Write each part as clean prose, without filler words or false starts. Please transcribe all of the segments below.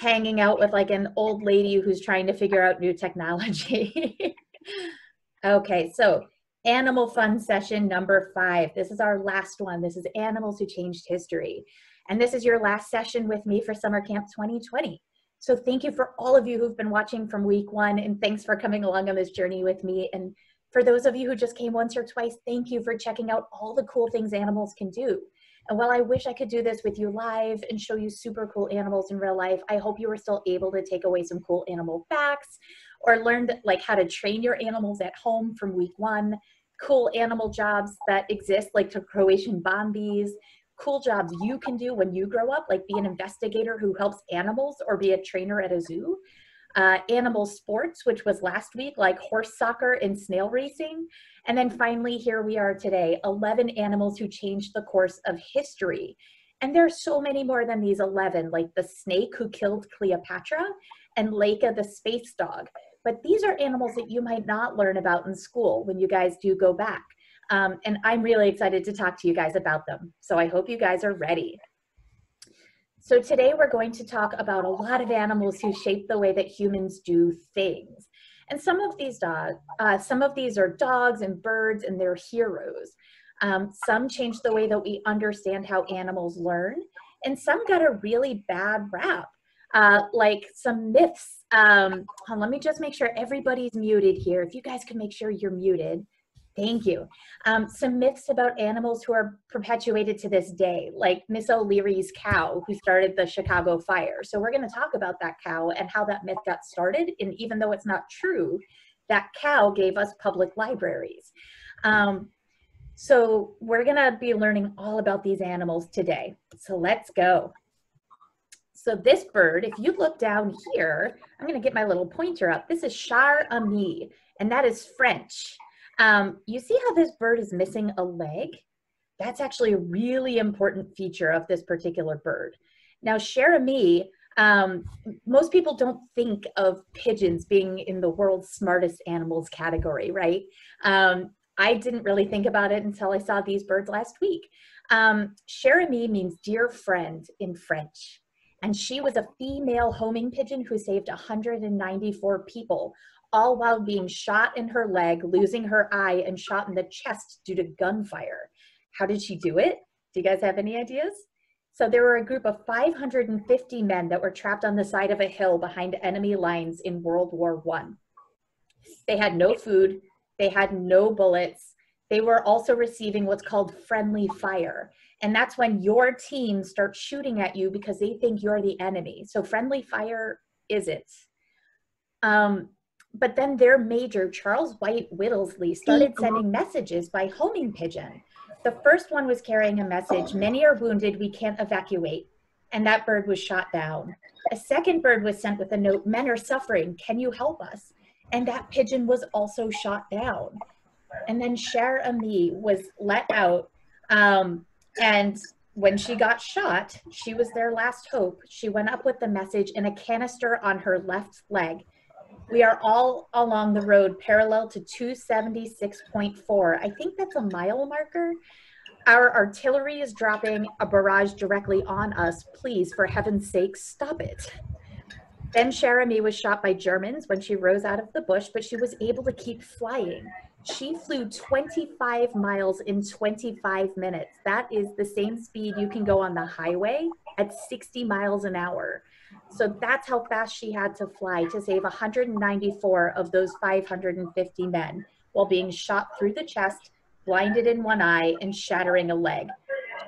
hanging out with like an old lady who's trying to figure out new technology. Okay, so animal fun session number 5. This is our last one. This is Animals Who Changed History. And this is your last session with me for Summer Camp 2020. So thank you for all of you who've been watching from week 1, and thanks for coming along on this journey with me. And for those of you who just came once or twice, thank you for checking out all the cool things animals can do. And while I wish I could do this with you live and show you super cool animals in real life, I hope you were still able to take away some cool animal facts or learn like how to train your animals at home from week 1, cool animal jobs that exist like the Croatian Bombies, cool jobs you can do when you grow up, like be an investigator who helps animals or be a trainer at a zoo. Animal sports, which was last week, like horse soccer and snail racing. And then finally, here we are today, 11 animals who changed the course of history. And there are so many more than these 11, like the snake who killed Cleopatra and Laika the space dog. But these are animals that you might not learn about in school when you guys do go back. And I'm really excited to talk to you guys about them. So I hope you guys are ready. So today we're going to talk about a lot of animals who shape the way that humans do things. And some of these are dogs and birds, and they're heroes. Some change the way that we understand how animals learn, and some got a really bad rap, like some myths. Let me just make sure everybody's muted here. If you guys could make sure you're muted. Thank you. Some myths about animals who are perpetuated to this day, like Miss O'Leary's cow who started the Chicago fire. So we're going to talk about that cow and how that myth got started. And even though it's not true, that cow gave us public libraries. So we're going to be learning all about these animals today. So let's go. So this bird, if you look down here, I'm going to get my little pointer up. This is Cher Ami, and that is French. You see how this bird is missing a leg? That's actually a really important feature of this particular bird. Now, Cher Ami, most people don't think of pigeons being in the world's smartest animals category, right? I didn't really think about it until I saw these birds last week. Cher Ami means dear friend in French. And she was a female homing pigeon who saved 194 people, all while being shot in her leg, losing her eye, and shot in the chest due to gunfire. How did she do it? Do you guys have any ideas? So there were a group of 550 men that were trapped on the side of a hill behind enemy lines in World War I. They had no food, they had no bullets, they were also receiving what's called friendly fire. And that's when your team starts shooting at you because they think you're the enemy. So friendly fire is it. But then their major, Charles White Whittlesley, started sending messages by homing pigeon. The first one was carrying a message, "Many are wounded, we can't evacuate." And that bird was shot down. A second bird was sent with a note, "Men are suffering, can you help us?" And that pigeon was also shot down. And then Cher Ami was let out. And when she got shot, she was their last hope. She went up with the message in a canister on her left leg. "We are all along the road parallel to 276.4. I think that's a mile marker. "Our artillery is dropping a barrage directly on us. Please, for heaven's sake, stop it." Then Cher Ami was shot by Germans when she rose out of the bush, but she was able to keep flying. She flew 25 miles in 25 minutes. That is the same speed you can go on the highway at 60 miles an hour. So that's how fast she had to fly to save 194 of those 550 men while being shot through the chest, blinded in one eye, and shattering a leg.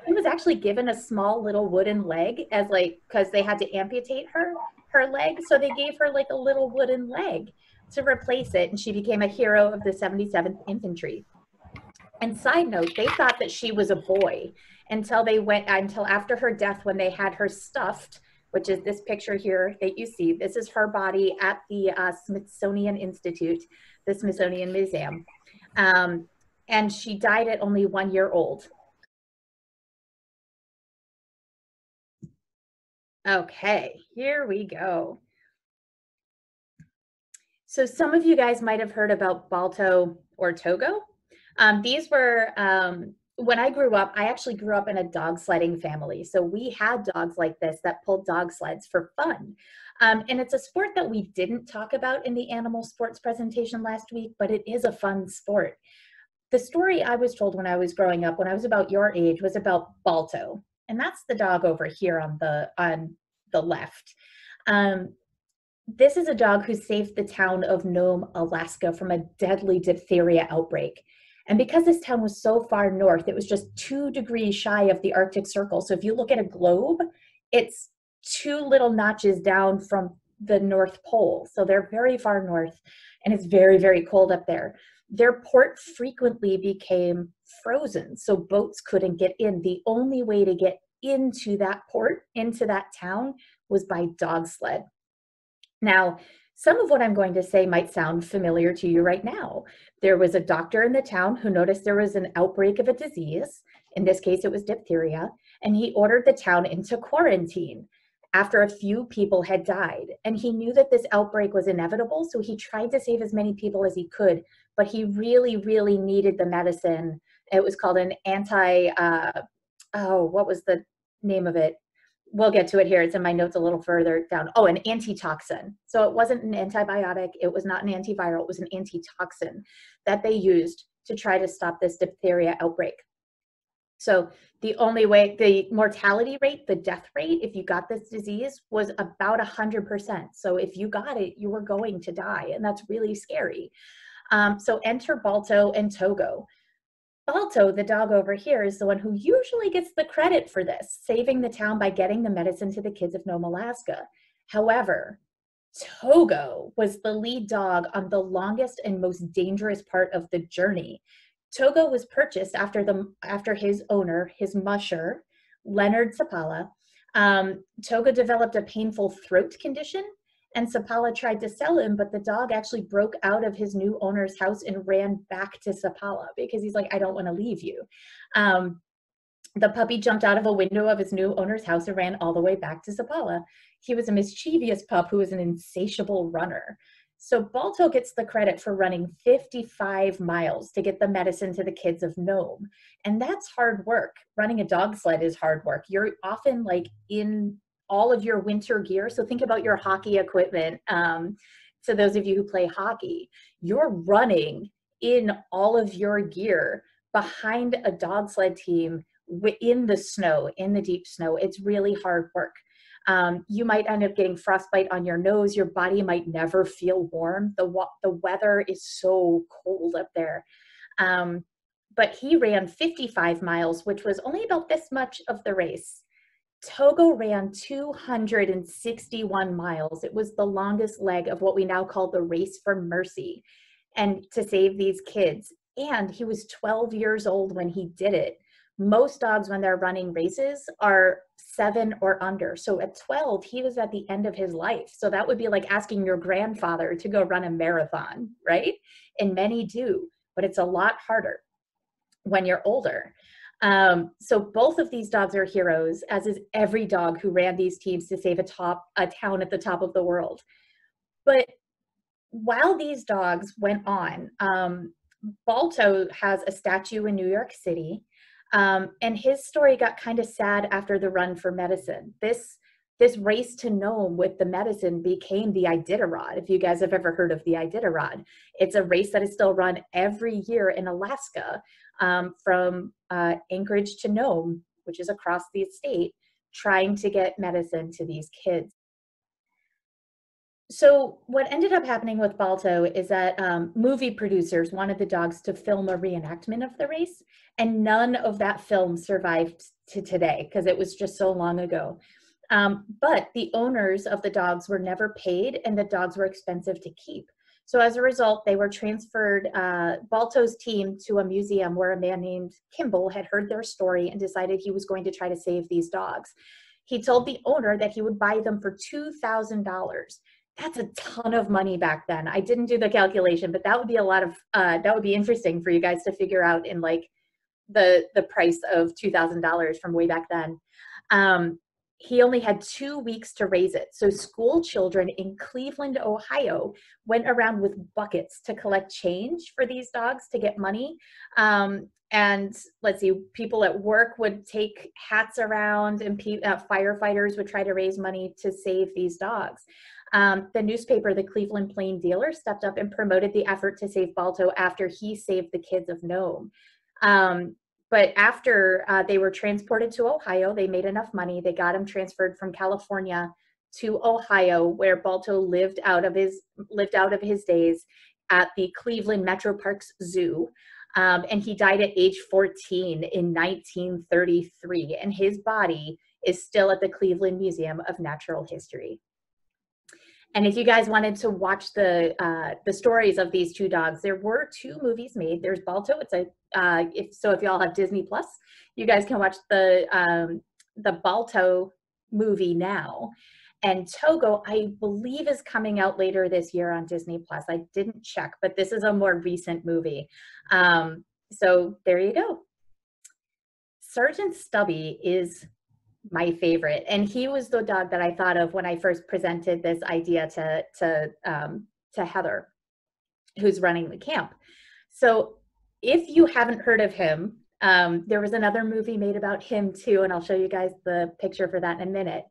She was actually given a small little wooden leg as like, because they had to amputate her leg. So they gave her like a little wooden leg to replace it, and she became a hero of the 77th Infantry. And side note, they thought that she was a boy until after her death, when they had her stuffed, which is this picture here that you see. This is her body at the Smithsonian Institute, the Smithsonian Museum. And she died at only 1 year old. Okay, here we go. So some of you guys might have heard about Balto or Togo. These were when I grew up, I actually grew up in a dog sledding family. So we had dogs like this that pulled dog sleds for fun. And it's a sport that we didn't talk about in the animal sports presentation last week, but it is a fun sport. The story I was told when I was growing up, when I was about your age, was about Balto. And that's the dog over here on the left. This is a dog who saved the town of Nome, Alaska from a deadly diphtheria outbreak. And because this town was so far north, it was just 2 degrees shy of the Arctic Circle. So if you look at a globe, it's 2 little notches down from the North Pole. So they're very far north, and it's very, very cold up there. Their port frequently became frozen, so boats couldn't get in. The only way to get into that port, into that town, was by dog sled. Now, some of what I'm going to say might sound familiar to you right now. There was a doctor in the town who noticed there was an outbreak of a disease. In this case, it was diphtheria, and he ordered the town into quarantine after a few people had died. And he knew that this outbreak was inevitable, so he tried to save as many people as he could, but he really, really needed the medicine. It was called an what was the name of it? We'll get to it here. It's in my notes a little further down. Oh, an antitoxin. So it wasn't an antibiotic. It was not an antiviral. It was an antitoxin that they used to try to stop this diphtheria outbreak. So the only way, the mortality rate, the death rate, if you got this disease, was about 100%. So if you got it, you were going to die, and that's really scary. So enter Balto and Togo. Balto, the dog over here, is the one who usually gets the credit for this, saving the town by getting the medicine to the kids of Nome, Alaska. However, Togo was the lead dog on the longest and most dangerous part of the journey. Togo was purchased after his owner, his musher, Leonard Seppala. Togo developed a painful throat condition, and Seppala tried to sell him, but the dog actually broke out of his new owner's house and ran back to Seppala because he's like, I don't want to leave you. The puppy jumped out of a window of his new owner's house and ran all the way back to Seppala. He was a mischievous pup who was an insatiable runner. So Balto gets the credit for running 55 miles to get the medicine to the kids of Nome. And that's hard work. Running a dog sled is hard work. You're often like in all of your winter gear. So think about your hockey equipment. So those of you who play hockey, you're running in all of your gear behind a dog sled team in the snow, in the deep snow. It's really hard work. You might end up getting frostbite on your nose. Your body might never feel warm. The weather is so cold up there. But he ran 55 miles, which was only about this much of the race. Togo ran 261 miles. It was the longest leg of what we now call the Race for Mercy, and to save these kids. And he was 12 years old when he did it. Most dogs, when they're running races, are 7 or under. So at 12, he was at the end of his life. So that would be like asking your grandfather to go run a marathon, right? And many do, but it's a lot harder when you're older. So both of these dogs are heroes, as is every dog who ran these teams to save a town at the top of the world. But while these dogs went on, Balto has a statue in New York City, and his story got kind of sad after the run for medicine. This race to Nome with the medicine became the Iditarod, if you guys have ever heard of the Iditarod. It's a race that is still run every year in Alaska, from Anchorage to Nome, which is across the state, trying to get medicine to these kids. So what ended up happening with Balto is that movie producers wanted the dogs to film a reenactment of the race, and none of that film survived to today because it was just so long ago. But the owners of the dogs were never paid, and the dogs were expensive to keep. So as a result, they were transferred, Balto's team, to a museum where a man named Kimball had heard their story and decided he was going to try to save these dogs. He told the owner that he would buy them for $2,000. That's a ton of money back then. I didn't do the calculation, but that would be a lot of, that would be interesting for you guys to figure out in like the price of $2,000 from way back then. he only had 2 weeks to raise it. So school children in Cleveland, Ohio, went around with buckets to collect change for these dogs to get money. And let's see, people at work would take hats around, and firefighters would try to raise money to save these dogs. The newspaper, the Cleveland Plain Dealer, stepped up and promoted the effort to save Balto after he saved the kids of Nome. But after they were transported to Ohio, they made enough money. They got him transferred from California to Ohio, where Balto lived out of his days at the Cleveland Metroparks Zoo. And he died at age 14 in 1933. And his body is still at the Cleveland Museum of Natural History. And if you guys wanted to watch the stories of these two dogs, there were 2 movies made. There's Balto. It's a if y'all have Disney Plus, you guys can watch the Balto movie now. And Togo, I believe, is coming out later this year on Disney Plus. I didn't check, but this is a more recent movie. So there you go. Sergeant Stubby is my favorite, and he was the dog that I thought of when I first presented this idea to Heather, who's running the camp. So if you haven't heard of him, there was another movie made about him too, and I'll show you guys the picture for that in a minute.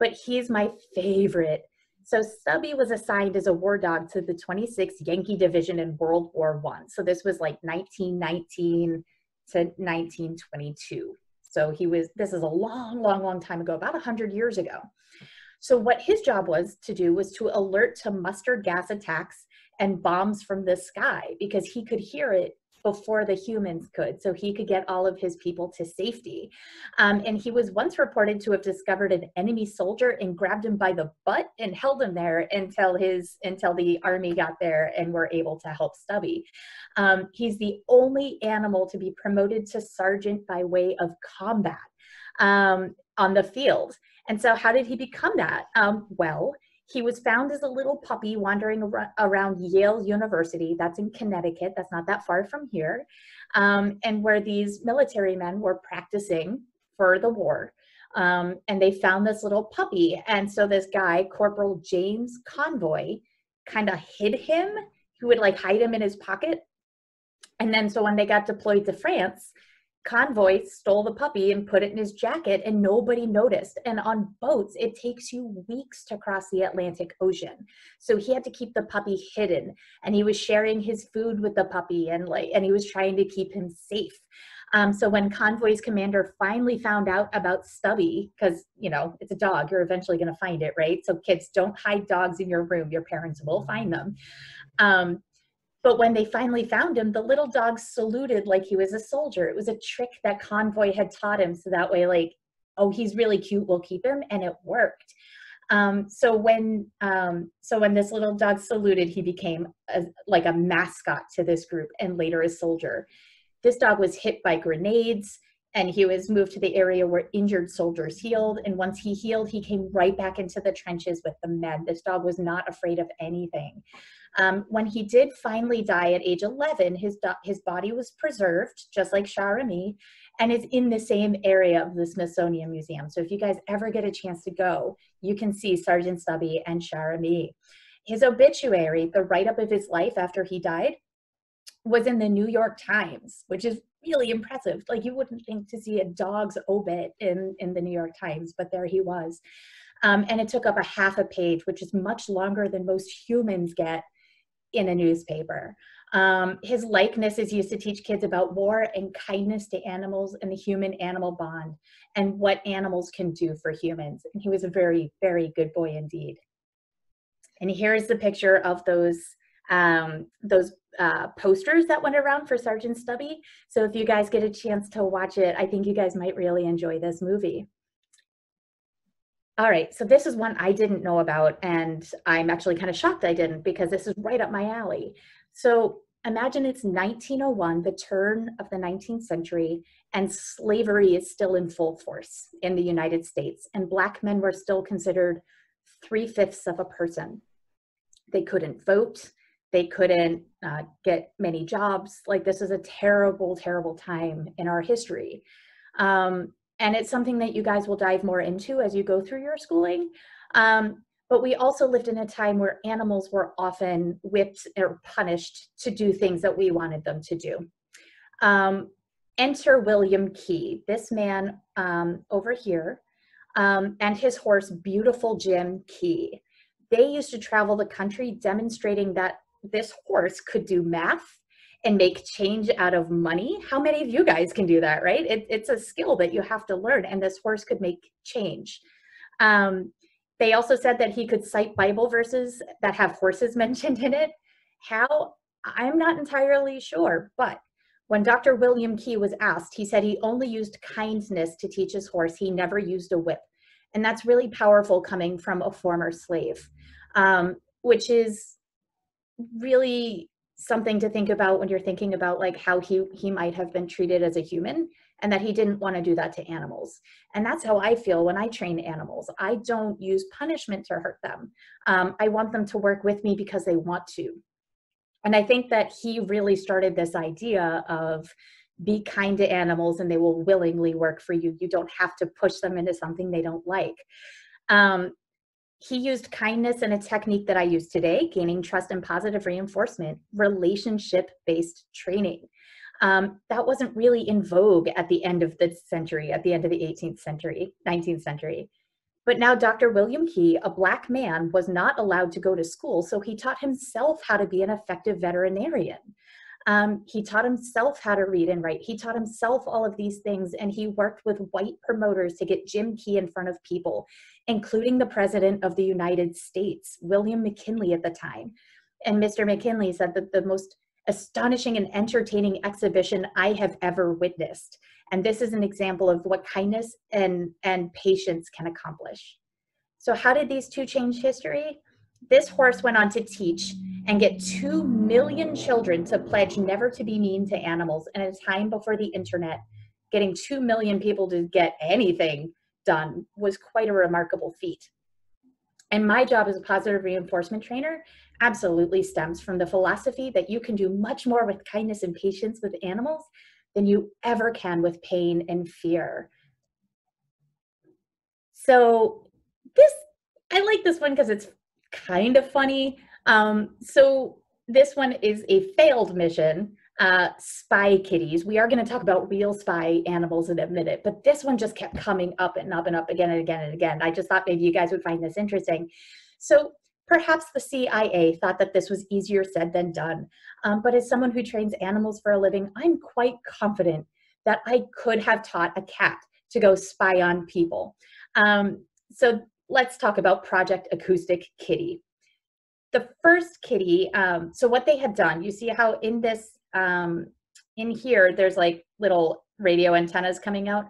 But he's my favorite. So Stubby was assigned as a war dog to the 26th Yankee Division in World War I. So this was like 1919 to 1922. So he was, this is a long, long, long time ago, about 100 years ago. So what his job was to do was to alert to mustard gas attacks and bombs from the sky, because he could hear it before the humans could, so he could get all of his people to safety. And he was once reported to have discovered an enemy soldier and grabbed him by the butt and held him there until the army got there and were able to help Stubby. He's the only animal to be promoted to sergeant by way of combat on the field. And so how did he become that? Well, he was found as a little puppy wandering around Yale University. That's in Connecticut. That's not that far from here. And where these military men were practicing for the war. And they found this little puppy. And so this guy, Corporal James Convoy, kind of hid him. He would like hide him in his pocket. And then so when they got deployed to France, Convoy stole the puppy and put it in his jacket, and nobody noticed. And on boats, it takes you weeks to cross the Atlantic Ocean. So he had to keep the puppy hidden, and he was sharing his food with the puppy, and he was trying to keep him safe. So when Convoy's commander finally found out about Stubby, because, you know, it's a dog, you're eventually going to find it, right? So kids, don't hide dogs in your room. Your parents will find them. But when they finally found him, the little dog saluted like he was a soldier. It was a trick that Convoy had taught him, so that way, like, oh, he's really cute, we'll keep him, and it worked. So when this little dog saluted, he became like a mascot to this group, and later a soldier. This dog was hit by grenades, and he was moved to the area where injured soldiers healed. And once he healed, he came right back into the trenches with the men. This dog was not afraid of anything. When he did finally die at age 11, his body was preserved, just like Cher Ami, and is in the same area of the Smithsonian Museum. So if you guys ever get a chance to go, you can see Sergeant Stubby and Cher Ami. His obituary, the write-up of his life after he died, was in the New York Times, which is really impressive. Like, you wouldn't think to see a dog's obit in the New York Times, but there he was. And it took up a half a page, which is much longer than most humans get in a newspaper. His likeness is used to teach kids about war and kindness to animals and the human-animal bond and what animals can do for humans. And he was a very, very good boy indeed. And here's the picture of those posters that went around for Sergeant Stubby. So if you guys get a chance to watch it, I think you guys might really enjoy this movie. All right, so this is one I didn't know about, and I'm actually kind of shocked I didn't, because this is right up my alley. So imagine it's 1901, the turn of the 19th century, and slavery is still in full force in the United States, and Black men were still considered 3/5 of a person. They couldn't vote. They couldn't get many jobs. Like, this is a terrible, terrible time in our history. And it's something that you guys will dive more into as you go through your schooling. But we also lived in a time where animals were often whipped or punished to do things that we wanted them to do. Enter William Key, this man over here, and his horse, Beautiful Jim Key. They used to travel the country demonstrating that this horse could do math and make change out of money. How many of you guys can do that, right? It's a skill that you have to learn, and this horse could make change. They also said that he could cite Bible verses that have horses mentioned in it. How? I'm not entirely sure, but when Dr. William Key was asked, he said he only used kindness to teach his horse. He never used a whip. And that's really powerful coming from a former slave, which is really something to think about when you're thinking about like how he might have been treated as a human, and that he didn't want to do that to animals. And that's how I feel when I train animals. I don't use punishment to hurt them. I want them to work with me because they want to. And I think that he really started this idea of be kind to animals and they will willingly work for you. You don't have to push them into something they don't like. He used kindness and a technique that I use today, gaining trust and positive reinforcement, relationship-based training. That wasn't really in vogue at the end of the century, at the end of the 18th century, 19th century. But now Dr. William Key, a black man, was not allowed to go to school, so he taught himself how to be an effective veterinarian. He taught himself how to read and write. He taught himself all of these things, and he worked with white promoters to get Jim Key in front of people, including the President of the United States, William McKinley at the time. And Mr. McKinley said that the most astonishing and entertaining exhibition I have ever witnessed. And this is an example of what kindness and patience can accomplish. So how did these two change history? This horse went on to teach and get 2 million children to pledge never to be mean to animals in a time before the internet. Getting 2 million people to get anything done was quite a remarkable feat. And my job as a positive reinforcement trainer absolutely stems from the philosophy that you can do much more with kindness and patience with animals than you ever can with pain and fear. So this, I like this one because it's kind of funny. So this one is a failed mission, spy kitties. We are going to talk about real spy animals in a minute, but this one just kept coming up and up and up again and again and again. I just thought maybe you guys would find this interesting. So perhaps the CIA thought that this was easier said than done, but as someone who trains animals for a living, I'm quite confident that I could have taught a cat to go spy on people. So let's talk about Project Acoustic Kitty. The first kitty, so what they had done, you see how in this, in here, there's like little radio antennas coming out.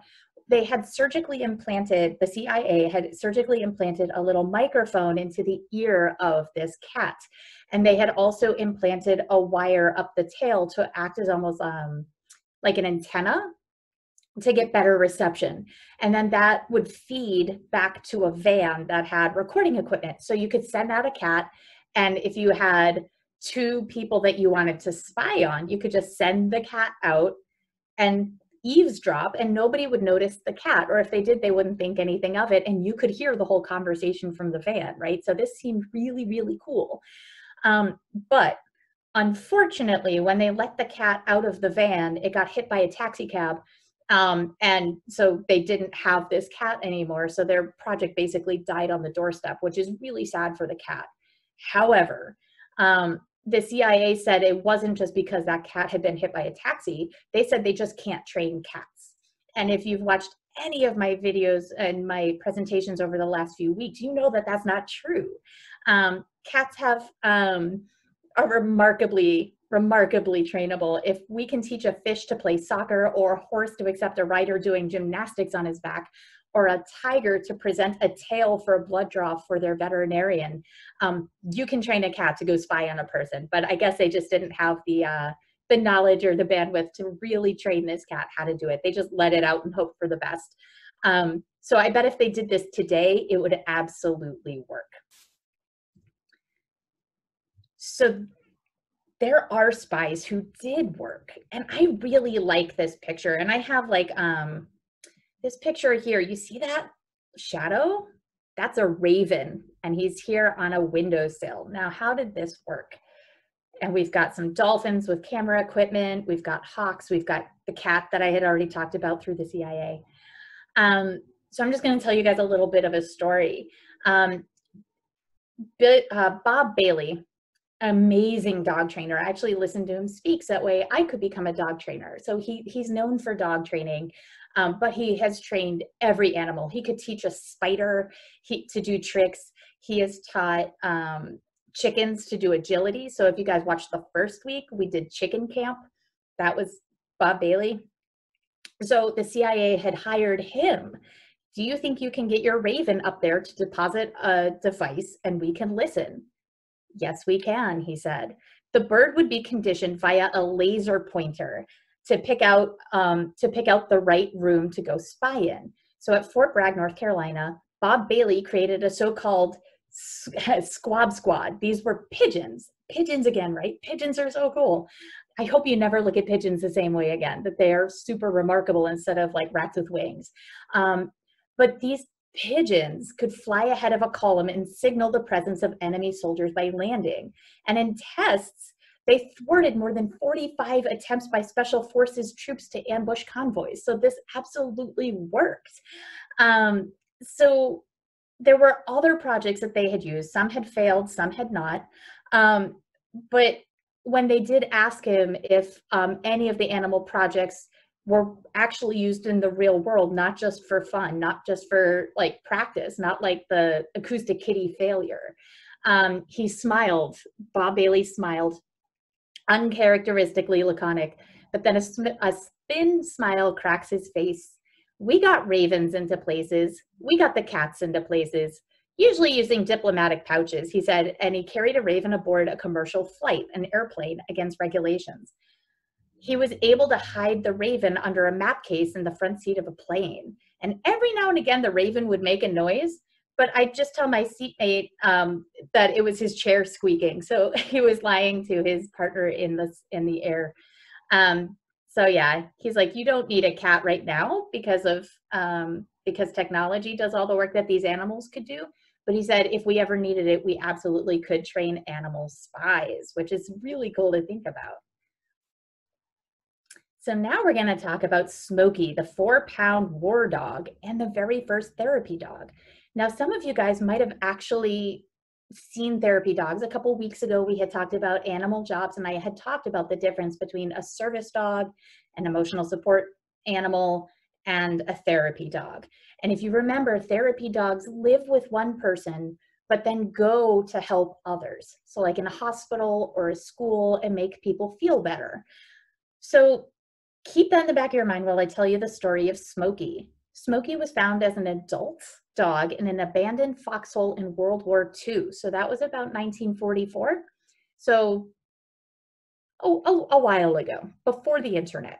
They had surgically implanted, the CIA had surgically implanted a little microphone into the ear of this cat. And they had also implanted a wire up the tail to act as almost like an antenna to get better reception. And then that would feed back to a van that had recording equipment. So you could send out a cat, and if you had two people that you wanted to spy on, you could just send the cat out and eavesdrop, and nobody would notice the cat, or if they did, they wouldn't think anything of it, and you could hear the whole conversation from the van, right? So this seemed really, really cool. But unfortunately, when they let the cat out of the van, it got hit by a taxi cab, and so they didn't have this cat anymore, so their project basically died on the doorstep, which is really sad for the cat. However, the CIA said it wasn't just because that cat had been hit by a taxi. They said they just can't train cats. And if you've watched any of my videos and my presentations over the last few weeks, you know that that's not true. Cats have are remarkably trainable. If we can teach a fish to play soccer, or a horse to accept a rider doing gymnastics on his back, or a tiger to present a tail for a blood draw for their veterinarian, you can train a cat to go spy on a person. But I guess they just didn't have the knowledge or the bandwidth to really train this cat how to do it. They just let it out and hope for the best. So I bet if they did this today, it would absolutely work. So there are spies who did work. And I really like this picture. And I have like, this picture here, you see that shadow? That's a raven, and he's here on a windowsill. Now, how did this work? And we've got some dolphins with camera equipment. We've got hawks. We've got the cat that I had already talked about through the CIA. So I'm just going to tell you guys a little bit of a story. Bob Bailey, amazing dog trainer. I actually listened to him speak, so that way I could become a dog trainer. So he's known for dog training, but he has trained every animal. He could teach a spider to do tricks. He has taught chickens to do agility. So if you guys watched the first week, we did chicken camp. That was Bob Bailey. So the CIA had hired him. Do you think you can get your raven up there to deposit a device and we can listen? Yes, we can, he said. The bird would be conditioned via a laser pointer to pick out the right room to go spy in. So at Fort Bragg, North Carolina, Bob Bailey created a so-called squab squad. These were pigeons. Pigeons again, right? Pigeons are so cool. I hope you never look at pigeons the same way again, that they are super remarkable instead of like rats with wings. But these pigeons could fly ahead of a column and signal the presence of enemy soldiers by landing. And in tests, they thwarted more than 45 attempts by special forces troops to ambush convoys. So this absolutely worked. So there were other projects that they had used. Some had failed, some had not. But when they did ask him if any of the animal projects were actually used in the real world, not just for fun, not just for like practice, not like the Acoustic Kitty failure. He smiled, Bob Bailey smiled, uncharacteristically laconic, but then a thin smile cracks his face. We got ravens into places, we got the cats into places, usually using diplomatic pouches, he said, and he carried a raven aboard a commercial flight, an airplane, against regulations. He was able to hide the raven under a map case in the front seat of a plane. And every now and again, the raven would make a noise, but I'd just tell my seatmate that it was his chair squeaking. So he was lying to his partner in the air. So yeah, he's like, you don't need a cat right now because technology does all the work that these animals could do. But he said, if we ever needed it, we absolutely could train animal spies, which is really cool to think about. So now we're going to talk about Smoky, the 4-pound war dog and the very first therapy dog. Now, some of you guys might have actually seen therapy dogs. A couple weeks ago, we had talked about animal jobs, and I had talked about the difference between a service dog, an emotional support animal, and a therapy dog. And if you remember, therapy dogs live with one person, but then go to help others. So like in a hospital or a school, and make people feel better. So keep that in the back of your mind while I tell you the story of Smoky. Smoky was found as an adult dog in an abandoned foxhole in World War II. So that was about 1944. So a while ago, before the internet.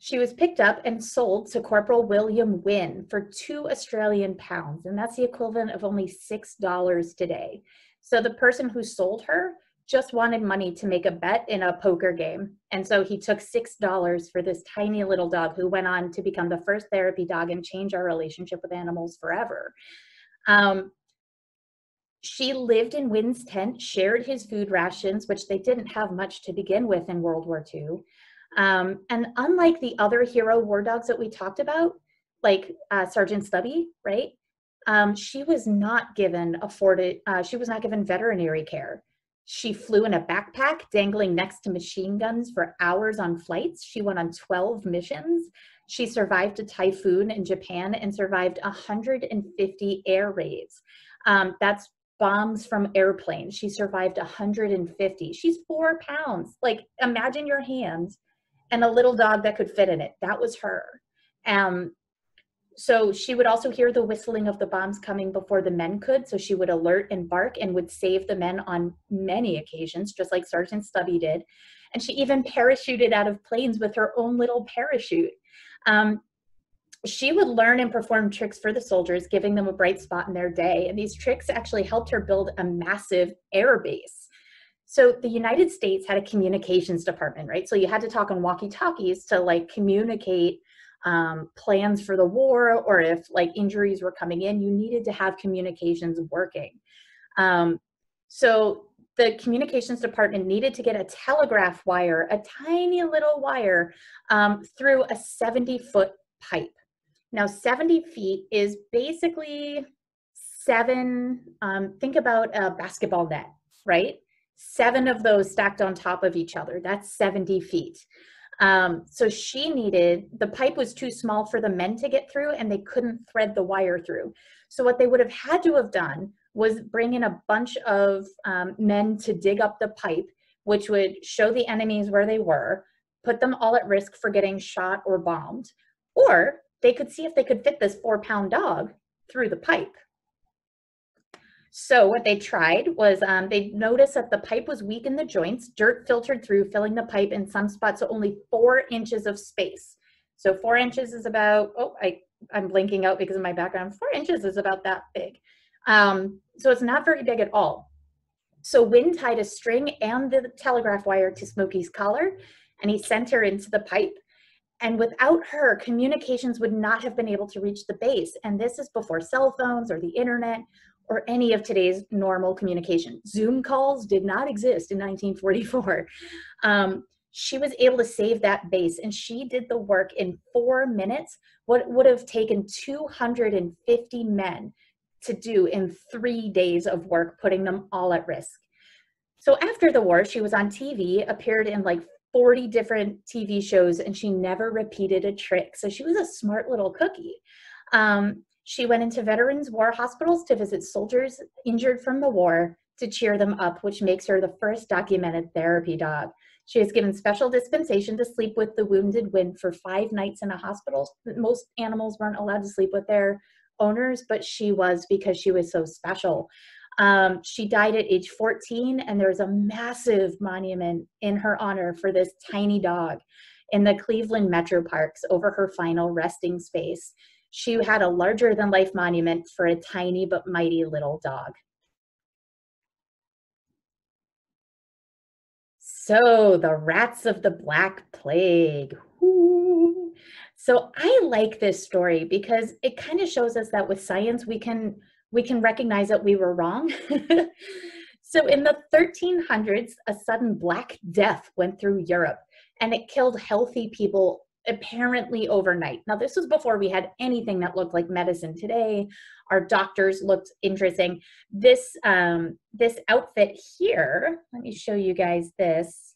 She was picked up and sold to Corporal William Wynne for 2 Australian pounds, and that's the equivalent of only $6 today. So the person who sold her just wanted money to make a bet in a poker game. And so he took $6 for this tiny little dog who went on to become the first therapy dog and change our relationship with animals forever. She lived in Wynn's tent, shared his food rations, which they didn't have much to begin with in World War II. And unlike the other hero war dogs that we talked about, like Sergeant Stubby, right? She was not given veterinary care. She flew in a backpack dangling next to machine guns for hours on flights. She went on 12 missions. She survived a typhoon in Japan and survived 150 air raids. That's bombs from airplanes. She survived 150. She's 4 pounds. Like, imagine your hands and a little dog that could fit in it. That was her. So she would also hear the whistling of the bombs coming before the men could, so she would alert and bark and would save the men on many occasions, just like Sergeant Stubby did. And she even parachuted out of planes with her own little parachute. She would learn and perform tricks for the soldiers, giving them a bright spot in their day. And these tricks actually helped her build a massive air base. So the United States had a communications department, right? So you had to talk on walkie-talkies to like communicate plans for the war, or if like injuries were coming in, you needed to have communications working. So the communications department needed to get a telegraph wire, a tiny little wire, through a 70-foot pipe. Now 70 feet is basically think about a basketball net, right? 7 of those stacked on top of each other, that's 70 feet. So she needed, the pipe was too small for the men to get through and they couldn't thread the wire through. So what they would have had to have done was bring in a bunch of men to dig up the pipe, which would show the enemies where they were, put them all at risk for getting shot or bombed, or they could see if they could fit this 4-pound dog through the pipe. So what they tried was they noticed that the pipe was weak in the joints, dirt filtered through, filling the pipe in some spots, so only 4 inches of space. So 4 inches is about, oh, I'm blinking out because of my background, 4 inches is about that big. So it's not very big at all. So Wynn tied a string and the telegraph wire to Smoky's collar, and he sent her into the pipe. And without her, communications would not have been able to reach the base. And this is before cell phones or the internet or any of today's normal communication. Zoom calls did not exist in 1944. She was able to save that base, and she did the work in 4 minutes, what would have taken 250 men to do in 3 days of work, putting them all at risk. So after the war, she was on TV, appeared in like 40 different TV shows, and she never repeated a trick. So she was a smart little cookie. She went into veterans' war hospitals to visit soldiers injured from the war to cheer them up, which makes her the first documented therapy dog. She has given special dispensation to sleep with the wounded Wynn for 5 nights in a hospital. Most animals weren't allowed to sleep with their owners, but she was, because she was so special. She died at age 14, and there's a massive monument in her honor for this tiny dog in the Cleveland Metroparks over her final resting space. She had a larger-than-life monument for a tiny but mighty little dog. So, the rats of the Black Plague. Ooh. So I like this story because it kind of shows us that with science, we can recognize that we were wrong. So in the 1300s, a sudden Black Death went through Europe, and it killed healthy people apparently overnight. Now, this was before we had anything that looked like medicine today. Our doctors looked interesting. This outfit here, let me show you guys this.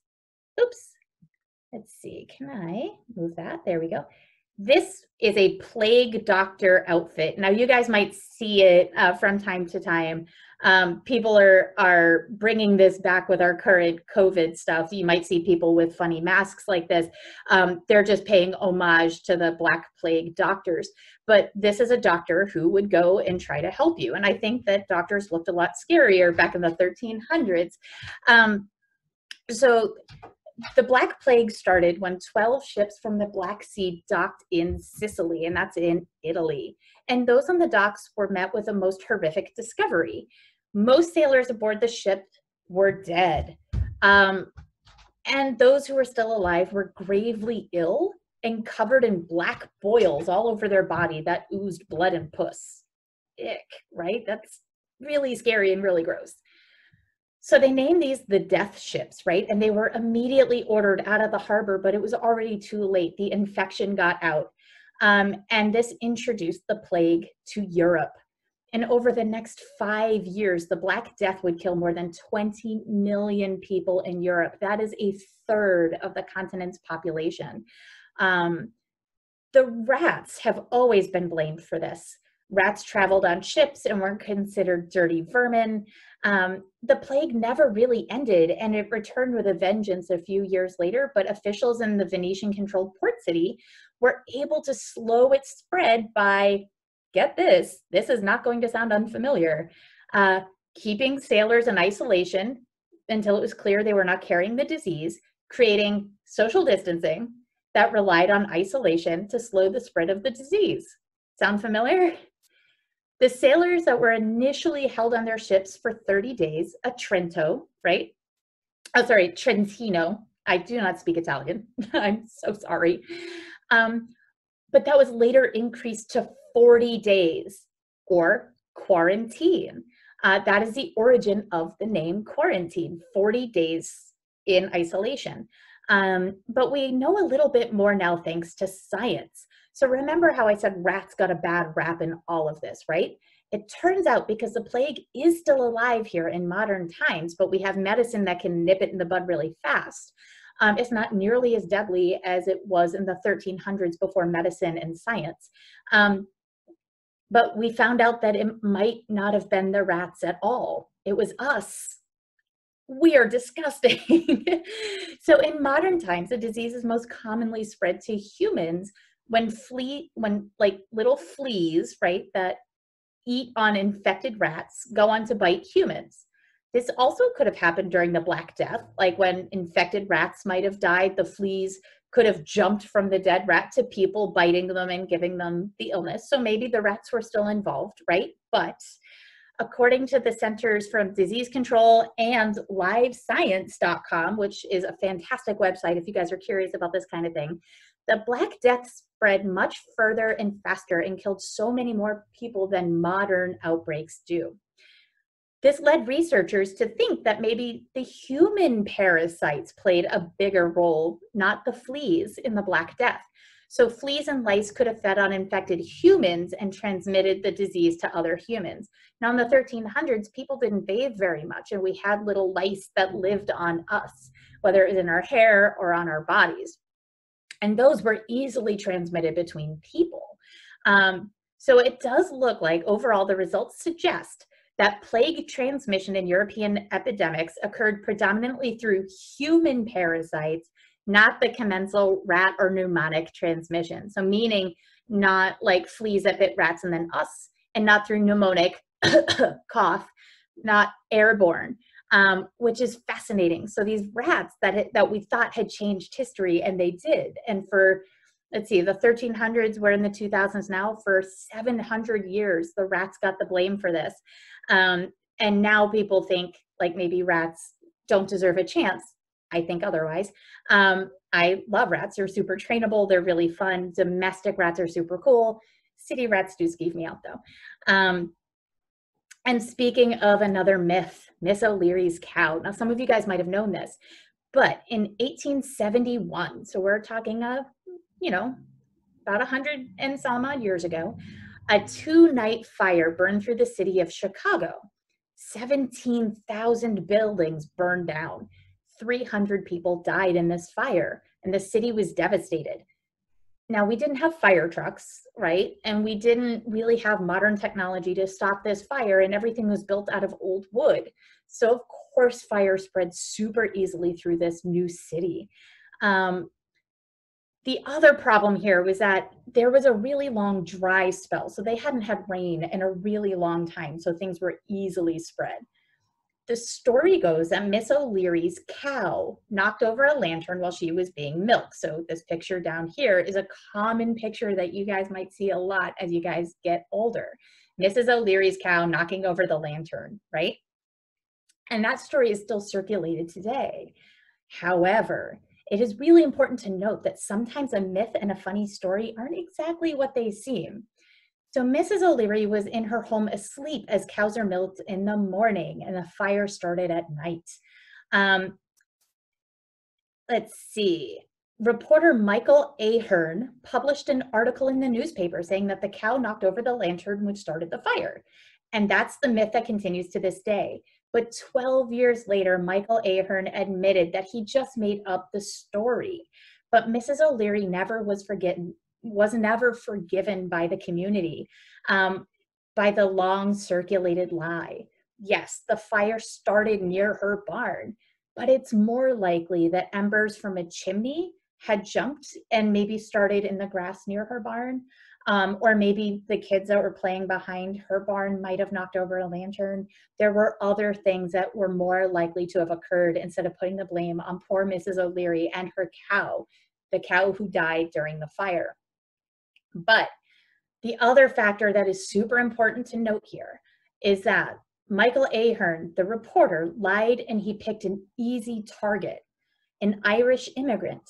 Oops. Let's see, can I move that? There we go. This is a plague doctor outfit. Now, you guys might see it from time to time. People are bringing this back with our current COVID stuff. You might see people with funny masks like this. They're just paying homage to the Black Plague doctors. But this is a doctor who would go and try to help you. And I think that doctors looked a lot scarier back in the 1300s. The Black Plague started when 12 ships from the Black Sea docked in Sicily, and that's in Italy. And those on the docks were met with the most horrific discovery. Most sailors aboard the ship were dead. And those who were still alive were gravely ill and covered in black boils all over their body that oozed blood and pus. Ick, right? That's really scary and really gross. So they named these the death ships, right? And they were immediately ordered out of the harbor, but it was already too late. The infection got out. And this introduced the plague to Europe. And over the next 5 years, the Black Death would kill more than 20 million people in Europe. That is a third of the continent's population. The rats have always been blamed for this. Rats traveled on ships and were considered dirty vermin. The plague never really ended, and it returned with a vengeance a few years later, but officials in the Venetian-controlled port city were able to slow its spread by, get this, this is not going to sound unfamiliar, keeping sailors in isolation until it was clear they were not carrying the disease, creating social distancing that relied on isolation to slow the spread of the disease. Sound familiar? The sailors that were initially held on their ships for 30 days, a Trento, right? Oh, sorry, Trentino. I do not speak Italian. I'm so sorry. but that was later increased to 40 days or quarantine. That is the origin of the name quarantine, 40 days in isolation. But we know a little bit more now thanks to science. So remember how I said rats got a bad rap in all of this, right? It turns out because the plague is still alive here in modern times, but we have medicine that can nip it in the bud really fast. It's not nearly as deadly as it was in the 1300s before medicine and science. But we found out that it might not have been the rats at all. It was us. We are disgusting. So in modern times, the disease is most commonly spread to humans when little fleas, right, that eat on infected rats go on to bite humans. This also could have happened during the Black Death, like when infected rats might have died, the fleas could have jumped from the dead rat to people, biting them and giving them the illness. So maybe the rats were still involved, right? But according to the Centers for Disease Control and LiveScience.com, which is a fantastic website if you guys are curious about this kind of thing, the Black Death spread much further and faster and killed so many more people than modern outbreaks do. This led researchers to think that maybe the human parasites played a bigger role, not the fleas, in the Black Death. So fleas and lice could have fed on infected humans and transmitted the disease to other humans. Now in the 1300s, people didn't bathe very much, and we had little lice that lived on us, whether it was in our hair or on our bodies. And those were easily transmitted between people. So it does look like overall the results suggest that plague transmission in European epidemics occurred predominantly through human parasites, not the commensal rat or pneumonic transmission. So meaning not like fleas that bit rats and then us, and not through pneumonic cough, not airborne, which is fascinating. So these rats that we thought had changed history, and they did. And for, let's see, the 1300s, we're in the 2000s now, for 700 years, the rats got the blame for this. And now people think like maybe rats don't deserve a chance. I think otherwise. I love rats. They're super trainable. They're really fun. Domestic rats are super cool. City rats do skeeve me out though. And speaking of another myth, Miss O'Leary's Cow. Now, some of you guys might have known this, but in 1871, so we're talking of, you know, about 100 and some odd years ago, a two-night fire burned through the city of Chicago. 17,000 buildings burned down. 300 people died in this fire, and the city was devastated. Now, we didn't have fire trucks, right? And we didn't really have modern technology to stop this fire, and everything was built out of old wood. So, of course, fire spread super easily through this new city. The other problem here was that there was a really long dry spell, so they hadn't had rain in a really long time, so things were easily spread. The story goes that Miss O'Leary's cow knocked over a lantern while she was being milked. So this picture down here is a common picture that you guys might see a lot as you guys get older. Mrs. O'Leary's cow knocking over the lantern, right? And that story is still circulated today. However, it is really important to note that sometimes a myth and a funny story aren't exactly what they seem. So Mrs. O'Leary was in her home asleep as cows are milked in the morning, and the fire started at night. Let's see. Reporter Michael Ahern published an article in the newspaper saying that the cow knocked over the lantern, which started the fire. And that's the myth that continues to this day. But 12 years later, Michael Ahern admitted that he just made up the story. But Mrs. O'Leary never was never forgiven by the community, by the long circulated lie. Yes, the fire started near her barn, but it's more likely that embers from a chimney had jumped and maybe started in the grass near her barn, or maybe the kids that were playing behind her barn might have knocked over a lantern. There were other things that were more likely to have occurred instead of putting the blame on poor Mrs. O'Leary and her cow, the cow who died during the fire. But the other factor that is super important to note here is that Michael Ahern, the reporter, lied, and he picked an easy target, an Irish immigrant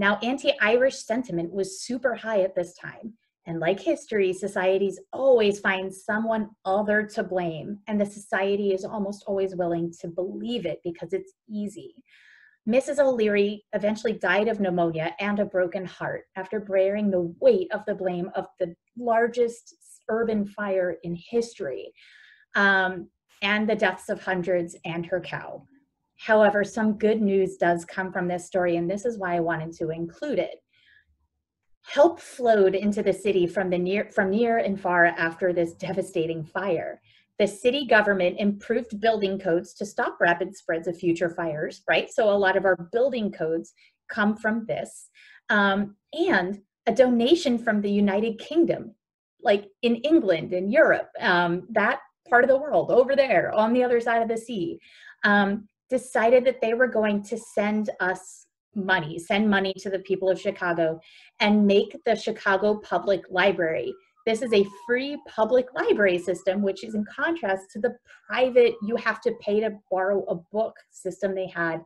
Now, anti-Irish sentiment was super high at this time. And like history, societies always find someone other to blame. And the society is almost always willing to believe it because it's easy. Mrs. O'Leary eventually died of pneumonia and a broken heart after bearing the weight of the blame of the largest urban fire in history, and the deaths of hundreds and her cow. However, some good news does come from this story, and this is why I wanted to include it. Help flowed into the city from near and far after this devastating fire. The city government improved building codes to stop rapid spreads of future fires, right? So a lot of our building codes come from this. And a donation from the United Kingdom, like in England, in Europe, that part of the world over there on the other side of the sea, decided that they were going to send us money, send money to the people of Chicago and make the Chicago Public Library. This is a free public library system, which is in contrast to the private, you have to pay to borrow a book system they had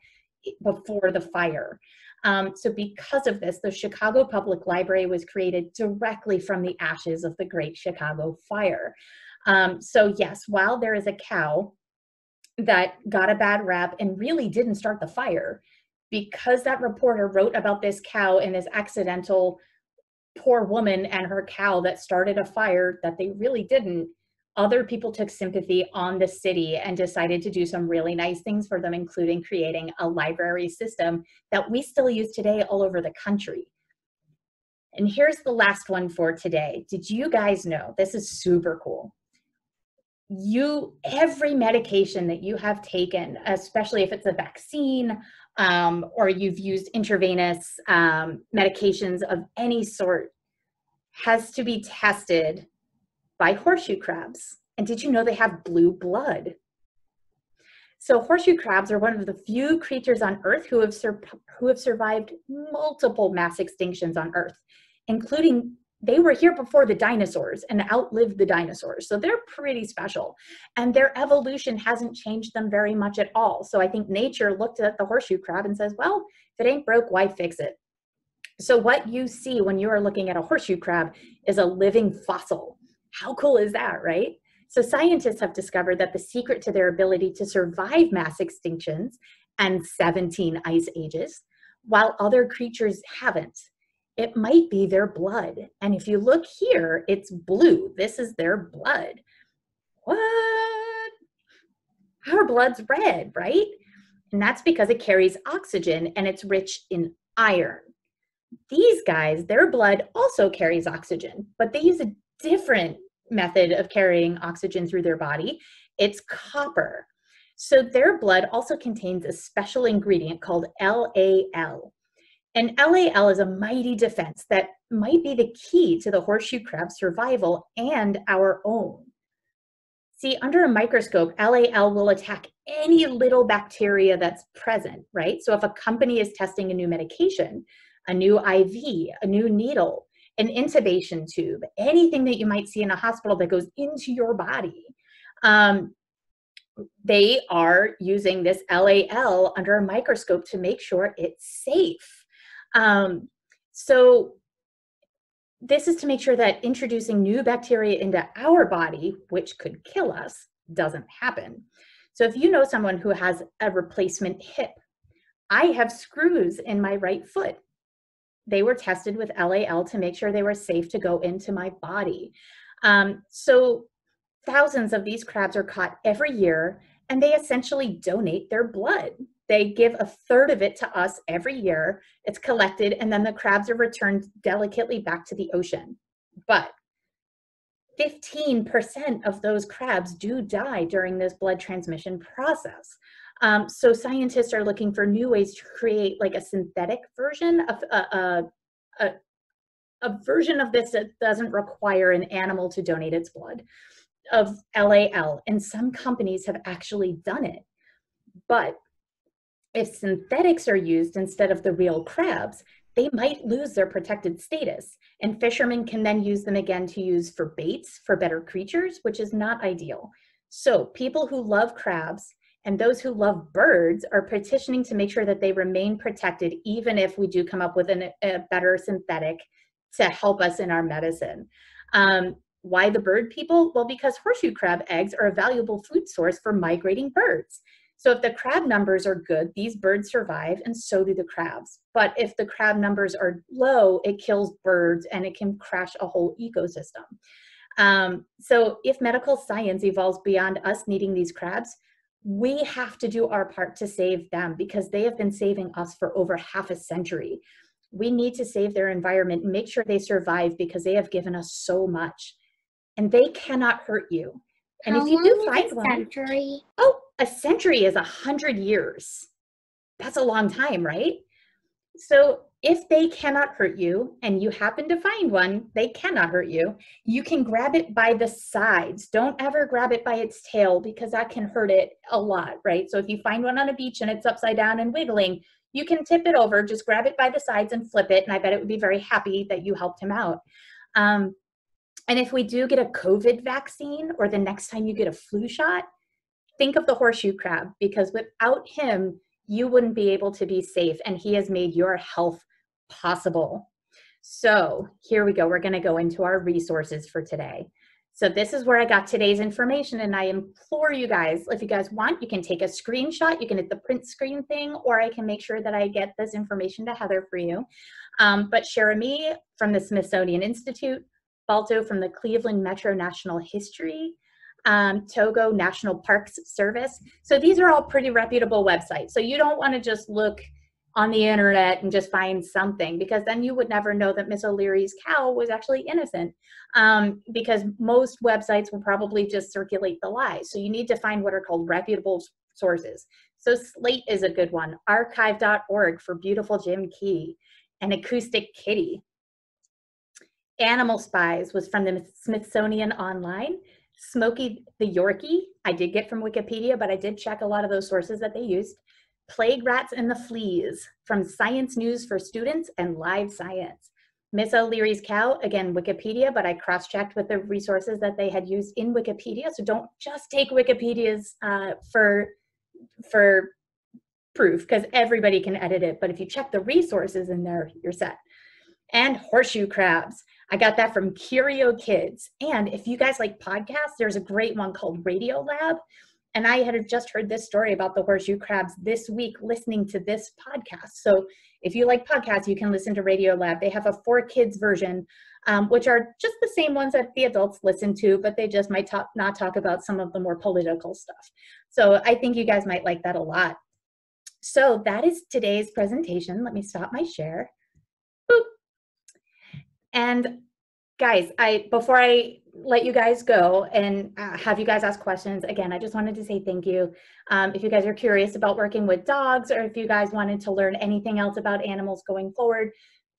before the fire. So because of this, the Chicago Public Library was created directly from the ashes of the Great Chicago Fire. So yes, while there is a cow that got a bad rap and really didn't start the fire, because that reporter wrote about this cow and this accidental poor woman and her cow that started a fire that they really didn't, other people took sympathy on the city and decided to do some really nice things for them, including creating a library system that we still use today all over the country. And here's the last one for today. Did you guys know, this is super cool, every medication that you have taken, especially if it's a vaccine or you've used intravenous medications of any sort, has to be tested by horseshoe crabs. And did you know they have blue blood? So horseshoe crabs are one of the few creatures on Earth who have survived multiple mass extinctions on Earth, including they were here before the dinosaurs and outlived the dinosaurs. So they're pretty special. And their evolution hasn't changed them very much at all. So I think nature looked at the horseshoe crab and says, well, if it ain't broke, why fix it? So what you see when you are looking at a horseshoe crab is a living fossil. How cool is that, right? So scientists have discovered that the secret to their ability to survive mass extinctions and 17 ice ages, while other creatures haven't, it might be their blood. And if you look here, it's blue. This is their blood. What? Our blood's red, right? And that's because it carries oxygen and it's rich in iron. These guys, their blood also carries oxygen, but they use a different method of carrying oxygen through their body. It's copper. So their blood also contains a special ingredient called LAL. And LAL is a mighty defense that might be the key to the horseshoe crab's survival and our own. See, under a microscope, LAL will attack any little bacteria that's present, right? So if a company is testing a new medication, a new IV, a new needle, an intubation tube, anything that you might see in a hospital that goes into your body, they are using this LAL under a microscope to make sure it's safe. So this is to make sure that introducing new bacteria into our body, which could kill us, doesn't happen. So if you know someone who has a replacement hip, I have screws in my right foot. They were tested with LAL to make sure they were safe to go into my body. So thousands of these crabs are caught every year, and they essentially donate their blood. They give a third of it to us every year. It's collected, and then the crabs are returned delicately back to the ocean. But 15% of those crabs do die during this blood transmission process. So scientists are looking for new ways to create like a synthetic version of a version of this that doesn't require an animal to donate its blood of LAL. And some companies have actually done it. But if synthetics are used instead of the real crabs, they might lose their protected status, and fishermen can then use them again to use for baits for better creatures, which is not ideal. So people who love crabs And those who love birds are petitioning to make sure that they remain protected, even if we do come up with a better synthetic to help us in our medicine. Why the bird people? Well, because horseshoe crab eggs are a valuable food source for migrating birds. So if the crab numbers are good, these birds survive, and so do the crabs. But if the crab numbers are low, it kills birds and it can crash a whole ecosystem. So if medical science evolves beyond us needing these crabs, we have to do our part to save them, because they have been saving us for over half a century. We need to save their environment, make sure they survive, because they have given us so much. And they cannot hurt you. And if you do find one, a century is 100 years. That's a long time, right? So if they cannot hurt you, and you happen to find one, they cannot hurt you, you can grab it by the sides. Don't ever grab it by its tail, because that can hurt it a lot, right? So if you find one on a beach and it's upside down and wiggling, you can tip it over, just grab it by the sides and flip it, and I bet it would be very happy that you helped him out. And if we do get a COVID vaccine, or the next time you get a flu shot, think of the horseshoe crab, because without him, you wouldn't be able to be safe, and he has made your health possible. So here we go. We're going to go into our resources for today. So this is where I got today's information, and I implore you guys, if you guys want, you can take a screenshot, you can hit the print screen thing, or I can make sure that I get this information to Heather for you. But Cher Ami from the Smithsonian Institute, Balto from the Cleveland Metro National History, Togo National Parks Service. So these are all pretty reputable websites. So you don't want to just look on the internet and just find something, because then you would never know that Miss O'Leary's cow was actually innocent, because most websites will probably just circulate the lie. So you need to find what are called reputable sources. So Slate is a good one, archive.org for Beautiful Jim Key, and Acoustic Kitty. Animal Spies was from the Smithsonian Online. Smoky the Yorkie, I did get from Wikipedia, but I did check a lot of those sources that they used. Plague Rats and the Fleas from Science News for Students and Live Science. Miss O'Leary's Cow, again, Wikipedia, but I cross-checked with the resources that they had used in Wikipedia, so don't just take Wikipedia's for proof, because everybody can edit it, but if you check the resources in there, you're set. And horseshoe crabs. I got that from Curio Kids. And if you guys like podcasts, there's a great one called Radio Lab. And I had just heard this story about the horseshoe crabs this week listening to this podcast. So if you like podcasts, you can listen to Radio Lab. They have a for kids version, which are just the same ones that the adults listen to, but they just might not talk about some of the more political stuff. So I think you guys might like that a lot. So that is today's presentation. Let me stop my share. Boop. And guys, before I let you guys go and have you guys ask questions, again, I just wanted to say thank you. If you guys are curious about working with dogs, or if you guys wanted to learn anything else about animals going forward,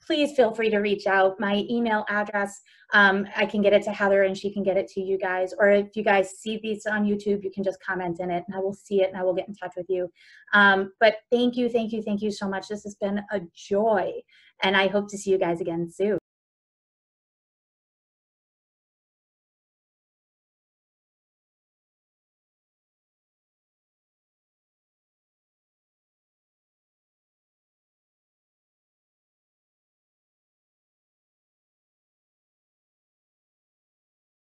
please feel free to reach out. My email address, I can get it to Heather and she can get it to you guys. Or if you guys see these on YouTube, you can just comment in it and I will see it and I will get in touch with you. But thank you so much. This has been a joy, and I hope to see you guys again soon.